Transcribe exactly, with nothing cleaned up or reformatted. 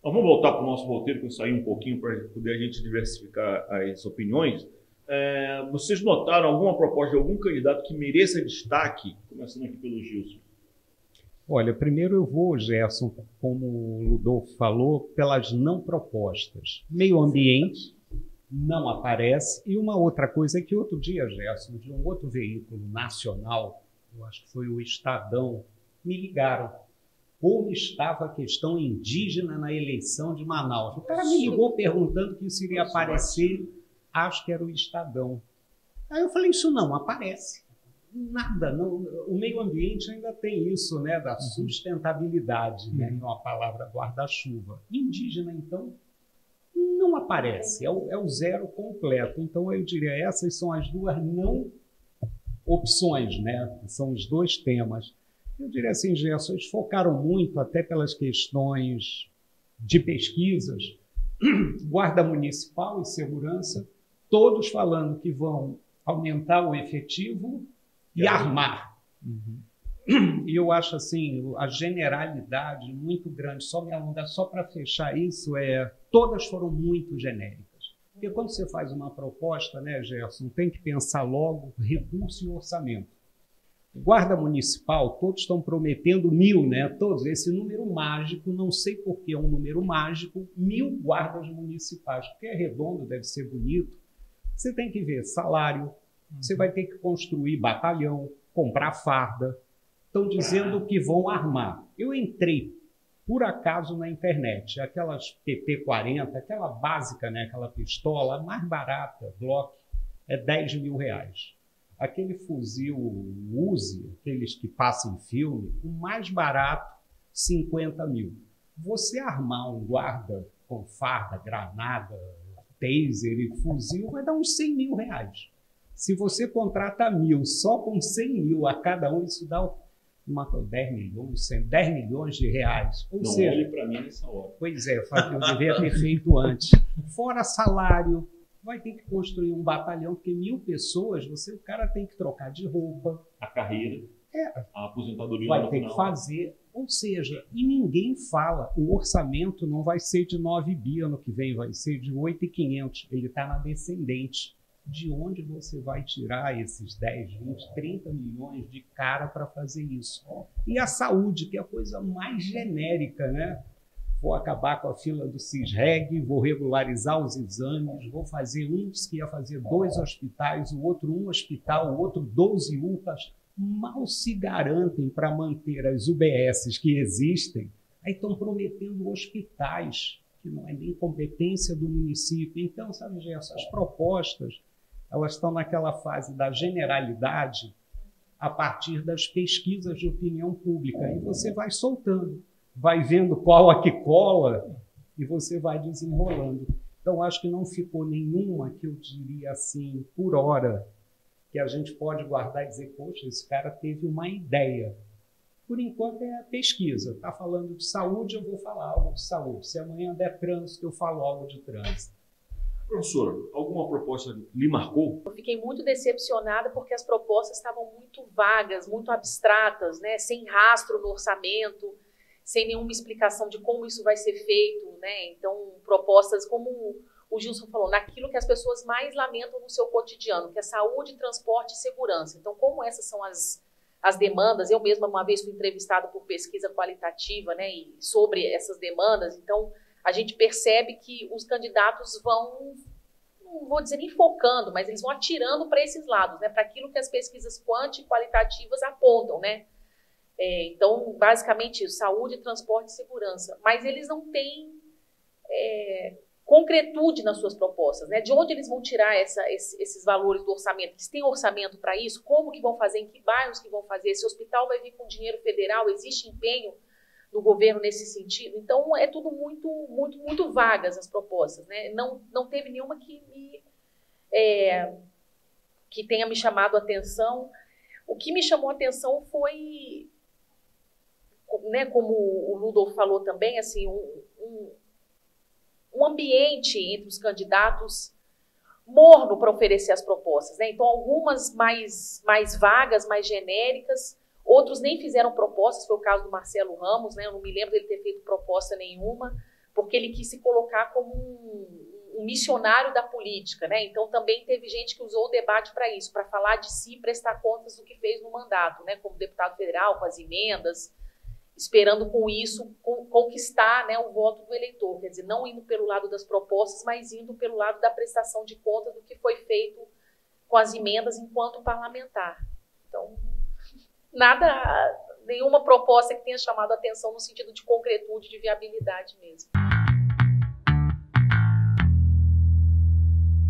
Então, vamos voltar para o nosso roteiro, para sair um pouquinho, para poder a gente diversificar as opiniões. É, vocês notaram alguma proposta de algum candidato que mereça destaque? Começando aqui pelo Gilson. Olha, primeiro eu vou, Gerson, como o Ludolfo falou, pelas não propostas. Meio ambiente não aparece. E uma outra coisa é que outro dia, Gerson, de um outro veículo nacional, eu acho que foi o Estadão, me ligaram. Como estava a questão indígena na eleição de Manaus? O cara me ligou perguntando que isso iria aparecer, acho que era o Estadão. Aí eu falei, isso não aparece. Nada, não, o meio ambiente ainda tem isso, né, da sustentabilidade, uhum. né, que é uma palavra guarda-chuva. Indígena, então, não aparece, é o, é o zero completo. Então, eu diria, essas são as duas não opções, né? São os dois temas. Eu diria assim, Gerson, eles focaram muito, até pelas questões de pesquisas, guarda municipal e segurança, todos falando que vão aumentar o efetivo e armar. Uhum. E eu acho assim, a generalidade muito grande, só me alongar, só para fechar isso, é, todas foram muito genéricas. Porque quando você faz uma proposta, né, Gerson, tem que pensar logo recurso e orçamento. Guarda municipal, todos estão prometendo mil, né? Todos, esse número mágico, não sei por que é um número mágico, mil guardas municipais, porque é redondo, deve ser bonito. Você tem que ver salário, você vai ter que construir batalhão, comprar farda. Estão dizendo que vão armar. Eu entrei, por acaso, na internet, aquelas P P quarenta, aquela básica, né? Aquela pistola mais barata, Glock, é dez mil reais. Aquele fuzil Uzi, aqueles que passam em filme, o mais barato, cinquenta mil. Você armar um guarda com farda, granada, taser e fuzil vai dar uns cem mil reais. Se você contrata mil, só com cem mil a cada um, isso dá uma, dez milhões, dez milhões de reais. Ou Não seja, olhe para mim nessa hora. Pois é, eu devia ter feito antes. Fora salário. Vai ter que construir um batalhão, porque mil pessoas, você, o cara tem que trocar de roupa. A carreira, é, a aposentadoria. Vai ter que fazer, ou seja, e ninguém fala, o orçamento não vai ser de nove bi ano que vem, vai ser de oito mil e quinhentos, ele está na descendente. De onde você vai tirar esses dez, vinte, trinta milhões de cara para fazer isso? E a saúde, que é a coisa mais genérica, né? Vou acabar com a fila do CISREG, vou regularizar os exames, vou fazer um que ia fazer dois hospitais, o outro um hospital, o outro doze U P As. Mal se garantem para manter as U B S que existem. Aí estão prometendo hospitais, que não é nem competência do município. Então, sabe, Gerson, as propostas, elas estão naquela fase da generalidade a partir das pesquisas de opinião pública. E você vai soltando. Vai vendo qual a que cola e você vai desenrolando. Então, acho que não ficou nenhuma que eu diria assim, por hora, que a gente pode guardar e dizer, poxa, esse cara teve uma ideia. Por enquanto é a pesquisa. Está falando de saúde, eu vou falar algo de saúde. Se amanhã der trânsito, eu falo algo de trânsito. Professor, alguma proposta lhe marcou? Eu fiquei muito decepcionada porque as propostas estavam muito vagas, muito abstratas, né? Sem rastro no orçamento, sem nenhuma explicação de como isso vai ser feito, né? Então, propostas como o Gilson falou, naquilo que as pessoas mais lamentam no seu cotidiano, que é saúde, transporte e segurança. Então, como essas são as, as demandas, eu mesma uma vez fui entrevistada por pesquisa qualitativa, né? E sobre essas demandas, então, a gente percebe que os candidatos vão, não vou dizer nem focando, mas eles vão atirando para esses lados, né? Para aquilo que as pesquisas quant e qualitativas apontam, né? É, então, basicamente, isso, saúde, transporte e segurança. Mas eles não têm é, concretude nas suas propostas, né? De onde eles vão tirar essa, esse, esses valores do orçamento? Eles têm orçamento para isso? Como que vão fazer? Em que bairros que vão fazer? Esse hospital vai vir com dinheiro federal? Existe empenho do governo nesse sentido? Então, é tudo muito, muito, muito vagas as propostas, né? Não, não teve nenhuma que, me, é, que tenha me chamado a atenção. O que me chamou a atenção foi... Né, como o Ludolfo falou também, assim, um, um, um ambiente entre os candidatos morno para oferecer as propostas, né? Então, algumas mais, mais vagas, mais genéricas, outros nem fizeram propostas, foi o caso do Marcelo Ramos, né? Eu não me lembro dele ter feito proposta nenhuma. porque ele quis se colocar como um, um missionário da política, né? Então também teve gente que usou o debate para isso, para falar de si e prestar contas do que fez no mandato, né? Como deputado federal, com as emendas, esperando com isso conquistar, né, o voto do eleitor, quer dizer, não indo pelo lado das propostas, mas indo pelo lado da prestação de contas do que foi feito com as emendas enquanto parlamentar. Então, nada, nenhuma proposta que tenha chamado a atenção no sentido de concretude, de viabilidade mesmo.